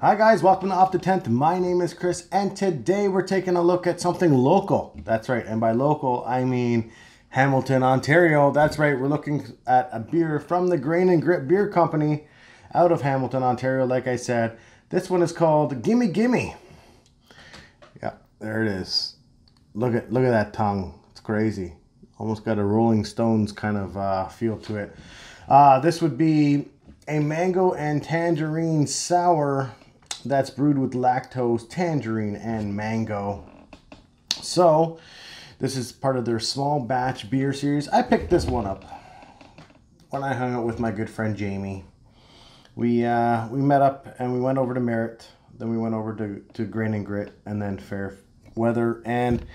Hi guys, welcome to Off the 10th. My name is Chris and today we're taking a look at something local. That's right, and by local I mean Hamilton, Ontario. That's right, we're looking at a beer from the Grain and Grit Beer Company out of Hamilton, Ontario. Like I said, this one is called Gimme Gimme. Yeah, there it is. Look at that tongue. It's crazy. Almost got a Rolling Stones kind of feel to it. This would be a mango and tangerine sour that's brewed with lactose, tangerine, and mango. So this is part of their small batch beer series. I picked this one up when I hung out with my good friend Jamie. We met up and we went over to Merritt, then we went over to Grain and Grit, and then Fair Weather, and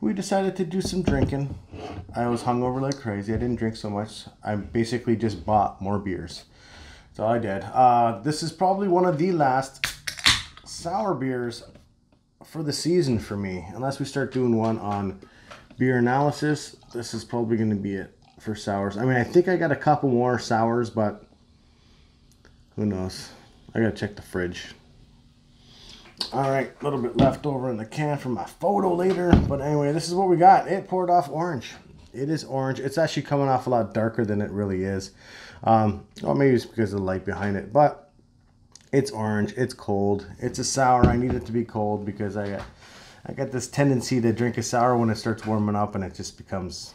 we decided to do some drinking. I was hungover like crazy. I didn't drink so much. I basically just bought more beers. So I did. This is probably one of the last sour beers for the season for me, unless we start doing one on beer analysis. This is probably going to be it for sours. I mean, I think I got a couple more sours, but who knows? I gotta check the fridge. All right, a little bit left over in the can for my photo later, but anyway, this is what we got. It poured off orange. It is orange. It's actually coming off a lot darker than it really is. Well, maybe it's because of the light behind it, but it's orange. It's cold. It's a sour. I need it to be cold because I got this tendency to drink a sour when it starts warming up and it just becomes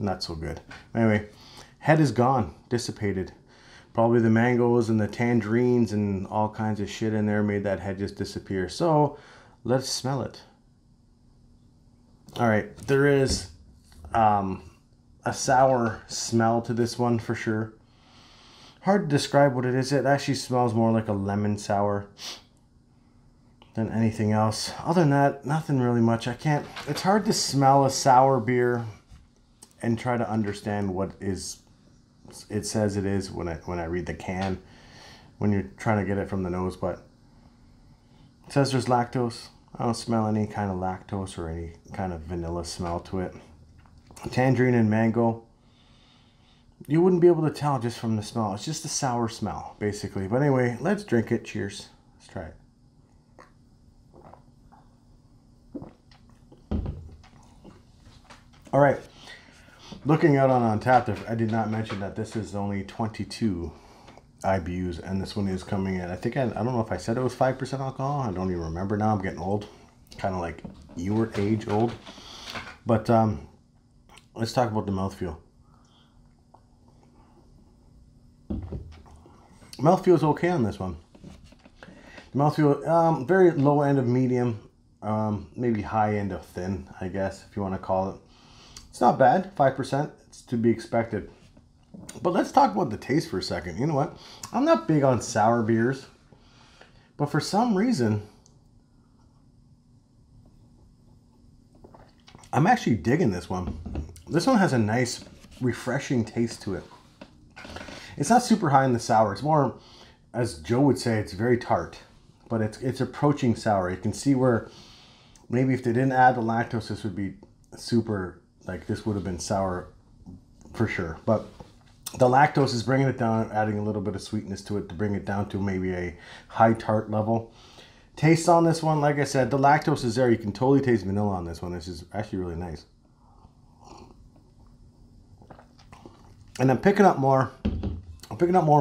not so good. Anyway, head is gone, dissipated. Probably the mangoes and the tangerines and all kinds of shit in there made that head just disappear. So let's smell it. All right, there is a sour smell to this one for sure. Hard to describe what it is. It actually smells more like a lemon sour than anything else. Other than that, nothing really much. It's hard to smell a sour beer and try to understand what is it says it is when I read the can, when you're trying to get it from the nose. But it says there's lactose. I don't smell any kind of lactose or any kind of vanilla smell to it. Tangerine and mango, you wouldn't be able to tell just from the smell. It's just a sour smell, basically. But anyway, let's drink it. Cheers. Let's try it. All right. Looking out on Untappd, I did not mention that this is only 22 IBUs, and this one is coming in. I think I don't know if I said it was 5% alcohol. I don't even remember now. I'm getting old, kind of like your age old. But let's talk about the mouthfeel. Mouthfeel is okay on this one. The mouthfeel, very low end of medium, maybe high end of thin, I guess, if you want to call it. It's not bad. 5%. It's to be expected. But let's talk about the taste for a second. You know what? I'm not big on sour beers, but for some reason, I'm actually digging this one. This one has a nice, refreshing taste to it. It's not super high in the sour. It's more, as Joe would say, it's very tart, but it's approaching sour. You can see where maybe if they didn't add the lactose, this would be super, like this would have been sour for sure. But the lactose is bringing it down, adding a little bit of sweetness to it to bring it down to maybe a high tart level. Taste on this one, like I said, the lactose is there. You can totally taste vanilla on this one. This is actually really nice. And I'm picking up more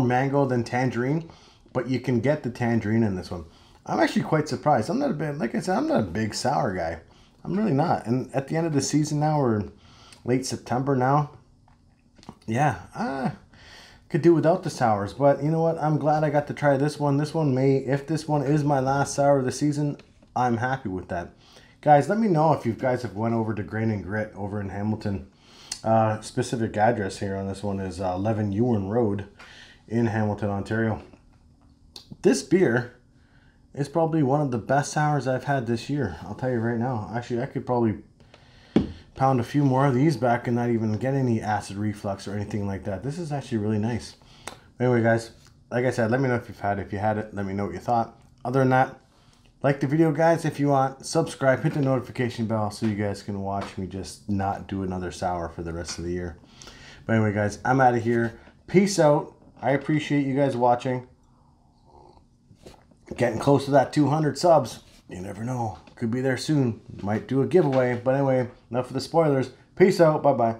mango than tangerine, but you can get the tangerine in this one. I'm actually quite surprised. I'm not a big sour guy. I'm really not. And at the end of the season now, or late September now, yeah, I could do without the sours, but you know what? I'm glad I got to try this one. If this one is my last sour of the season, I'm happy with that. Guys, let me know if you guys have went over to Grain and Grit over in Hamilton. Specific address here on this one is 11 Ewan Road in Hamilton, Ontario. This beer is probably one of the best sours I've had this year. I'll tell you right now. Actually, I could probably pound a few more of these back and not even get any acid reflux or anything like that. This is actually really nice. Anyway, guys, like I said, let me know if you've had it. If you had it, let me know what you thought. Other than that, like the video, guys, if you want. Subscribe, hit the notification bell so you guys can watch me just not do another sour for the rest of the year. But anyway, guys, I'm out of here. Peace out. I appreciate you guys watching. Getting close to that 200 subs. You never know. Could be there soon. Might do a giveaway. But anyway, enough of the spoilers. Peace out. Bye-bye.